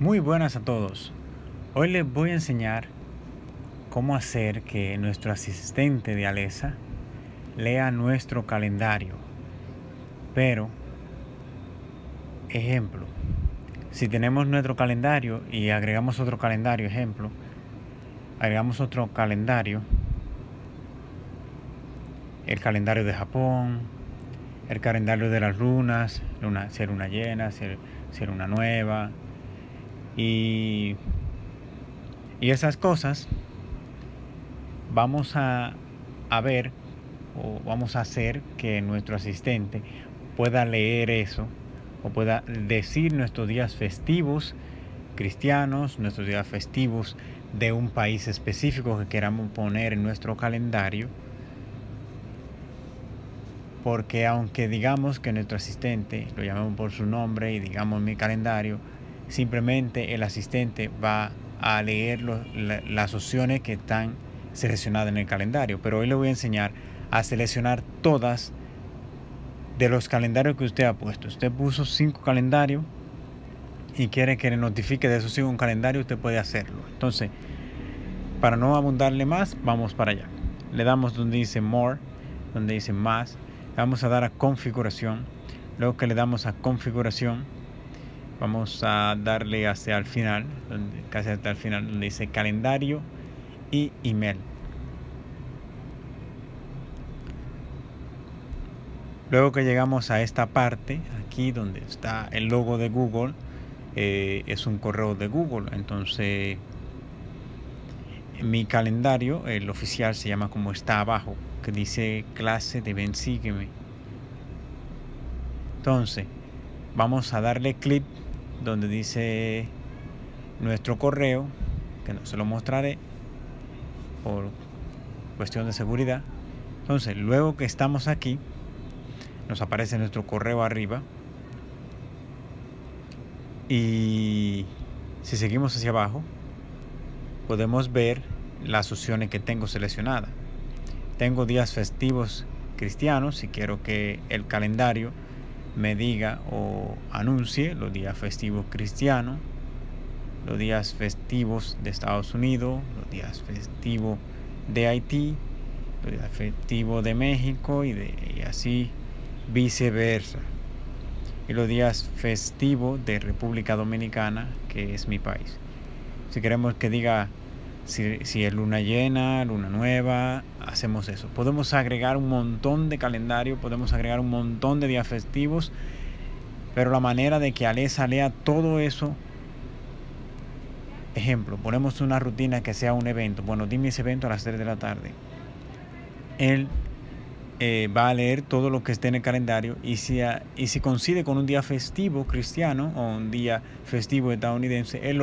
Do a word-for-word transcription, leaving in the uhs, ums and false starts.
Muy buenas a todos. Hoy les voy a enseñar cómo hacer que nuestro asistente de Alexa lea nuestro calendario. Pero, ejemplo, si tenemos nuestro calendario y agregamos otro calendario, ejemplo, agregamos otro calendario, el calendario de Japón, el calendario de las lunas, luna, ser una llena, ser, ser una nueva, Y, y esas cosas vamos a, a ver o vamos a hacer que nuestro asistente pueda leer eso o pueda decir nuestros días festivos cristianos, nuestros días festivos de un país específico que queramos poner en nuestro calendario, porque aunque digamos que nuestro asistente lo llamemos por su nombre y digamos mi calendario, simplemente el asistente va a leer lo, la, las opciones que están seleccionadas en el calendario. Pero hoy le voy a enseñar a seleccionar todas de los calendarios que usted ha puesto. Usted puso cinco calendarios y quiere que le notifique de esos cinco calendarios, usted puede hacerlo. Entonces, para no abundarle más, vamos para allá. Le damos donde dice More, donde dice Más. Le vamos a dar a Configuración. Luego que le damos a Configuración, vamos a darle hacia el final, casi hasta el final, donde dice calendario y email. Luego que llegamos a esta parte, aquí donde está el logo de Google, eh, es un correo de Google. Entonces, mi calendario, el oficial, se llama como está abajo, que dice clase de Ben, sígueme. Entonces, vamos a darle clic donde dice nuestro correo, que no se lo mostraré por cuestión de seguridad. Entonces, luego que estamos aquí, nos aparece nuestro correo arriba, y si seguimos hacia abajo podemos ver las opciones que tengo seleccionadas. Tengo días festivos cristianos, si quiero que el calendario me diga o anuncie los días festivos cristianos, los días festivos de Estados Unidos, los días festivos de Haití, los días festivos de México y, de, y así viceversa, y los días festivos de República Dominicana, que es mi país. Si queremos que diga si, si es luna llena, luna nueva, hacemos eso. Podemos agregar un montón de calendarios, podemos agregar un montón de días festivos, pero la manera de que Alexa lea todo eso, ejemplo, ponemos una rutina que sea un evento. Bueno, dime ese evento a las tres de la tarde. Él eh, va a leer todo lo que esté en el calendario, y si, a, y si coincide con un día festivo cristiano o un día festivo estadounidense, él lo